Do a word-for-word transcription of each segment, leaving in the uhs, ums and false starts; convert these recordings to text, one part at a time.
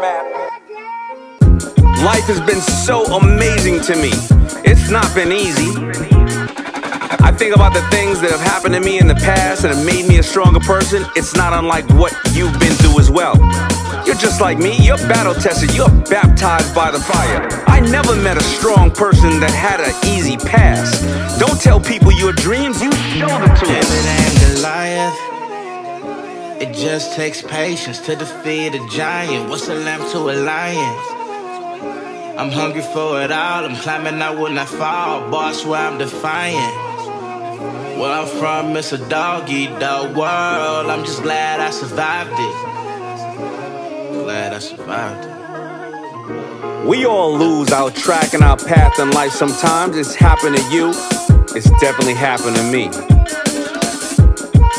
map. Life has been so amazing to me. It's not been easy. I think about the things that have happened to me in the past and have made me a stronger person. It's not unlike what you've been through as well. You're just like me, you're battle tested, you're baptized by the fire. I never met a strong person that had an easy past. Don't tell people your dreams, you show them to them. David and Goliath, it just takes patience to defeat a giant. What's a lamb to a lion? I'm hungry for it all, I'm climbing, I will not fall. Boss, where I'm defiant. Where I'm from, it's a dog-eat-dog world. I'm just glad I survived it. Glad I survived. We all lose our track and our path in life sometimes. It's happened to you. It's definitely happened to me.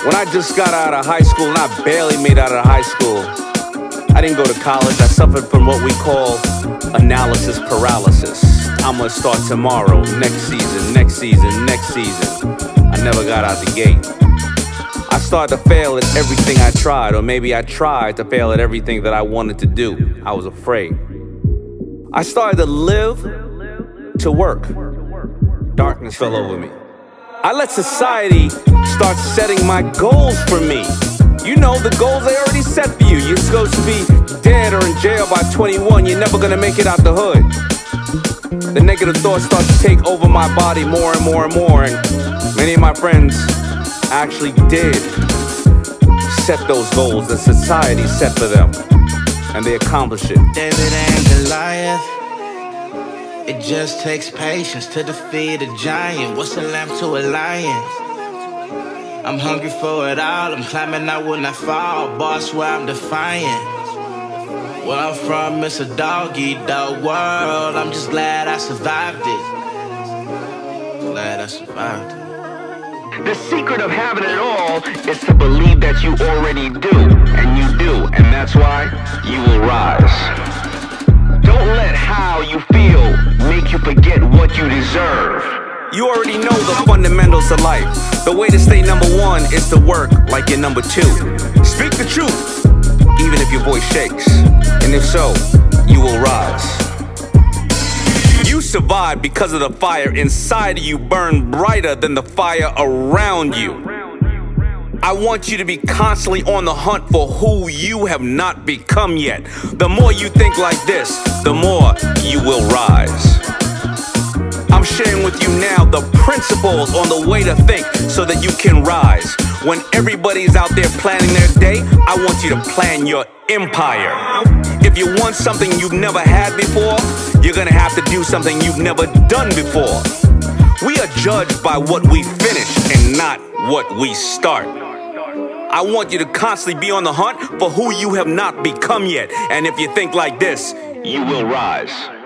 When I just got out of high school, and I barely made out of high school, I didn't go to college. I suffered from what we call analysis paralysis. I'm gonna start tomorrow, next season, next season, next season. I never got out the gate. I started to fail at everything I tried, or maybe I tried to fail at everything that I wanted to do. I was afraid. I started to live to work. Darkness fell over me. I let society start setting my goals for me. You know, the goals they already set for you. You're supposed to be dead or in jail by twenty-one. You're never gonna make it out the hood. The negative thoughts start to take over my body more and more and more, and many of my friends actually did set those goals that society set for them, and they accomplished it. David and Goliath, it just takes patience to defeat a giant. What's a lamb to a lion? I'm hungry for it all, I'm climbing, I will not fall. Boss, where I'm defiant. Where I'm from, it's a dog-eat-dog world. I'm just glad I survived it. Glad I survived it. The secret of having it all is to believe that you already do, and you do, and that's why you will rise. Don't let how you feel make you forget what you deserve. You already know the fundamentals of life. The way to stay number one is to work like you're number two. Speak the truth, even if your voice shakes, and if so, you will rise. You survived because of the fire inside of you burned brighter than the fire around you. I want you to be constantly on the hunt for who you have not become yet. The more you think like this, the more you will rise. I'm sharing with you now the principles on the way to think so that you can rise. When everybody's out there planning their day, I want you to plan your empire. If you want something you've never had before, you're gonna have to do something you've never done before. We are judged by what we finish and not what we start. I want you to constantly be on the hunt for who you have not become yet. And if you think like this, you will rise.